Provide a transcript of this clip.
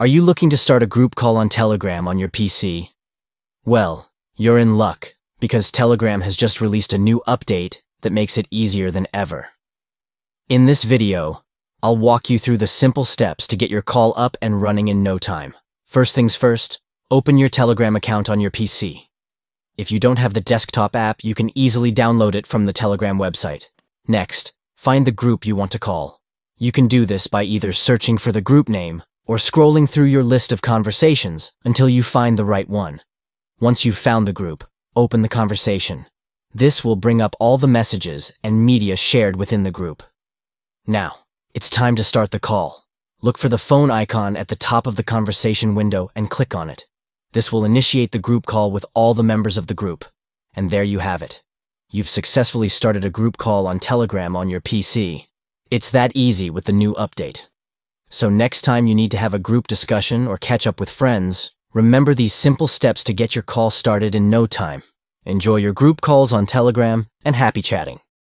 Are you looking to start a group call on Telegram on your PC? Well, you're in luck, because Telegram has just released a new update that makes it easier than ever. In this video, I'll walk you through the simple steps to get your call up and running in no time. First things first, open your Telegram account on your PC. If you don't have the desktop app, you can easily download it from the Telegram website. Next, find the group you want to call. You can do this by either searching for the group name or scrolling through your list of conversations until you find the right one. Once you've found the group, open the conversation. This will bring up all the messages and media shared within the group. Now, it's time to start the call. Look for the phone icon at the top of the conversation window and click on it. This will initiate the group call with all the members of the group. And there you have it. You've successfully started a group call on Telegram on your PC. It's that easy with the new update. So next time you need to have a group discussion or catch up with friends, remember these simple steps to get your call started in no time. Enjoy your group calls on Telegram, and happy chatting.